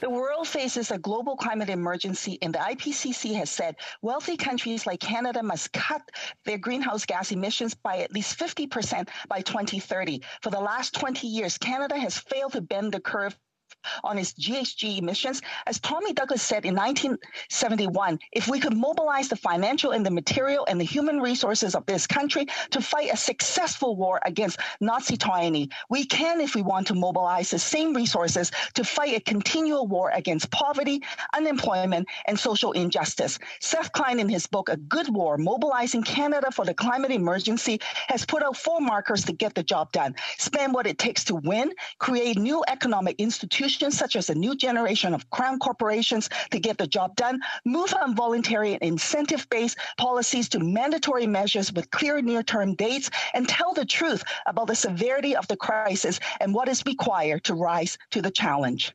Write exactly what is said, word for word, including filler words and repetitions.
The world faces a global climate emergency, and the I P C C has said wealthy countries like Canada must cut their greenhouse gas emissions by at least fifty percent by twenty thirty. For the last twenty years, Canada has failed to bend the curve on its G H G emissions. As Tommy Douglas said in nineteen seventy-one, if we could mobilize the financial and the material and the human resources of this country to fight a successful war against Nazi tyranny, we can, if we want, to mobilize the same resources to fight a continual war against poverty, unemployment, and social injustice. Seth Klein, in his book, A Good War: Mobilizing Canada for the Climate Emergency, has put out four markers to get the job done. Spend what it takes to win, create new economic institutions, such as a new generation of Crown corporations to get the job done, move from voluntary and incentive-based policies to mandatory measures with clear near-term dates, and tell the truth about the severity of the crisis and what is required to rise to the challenge.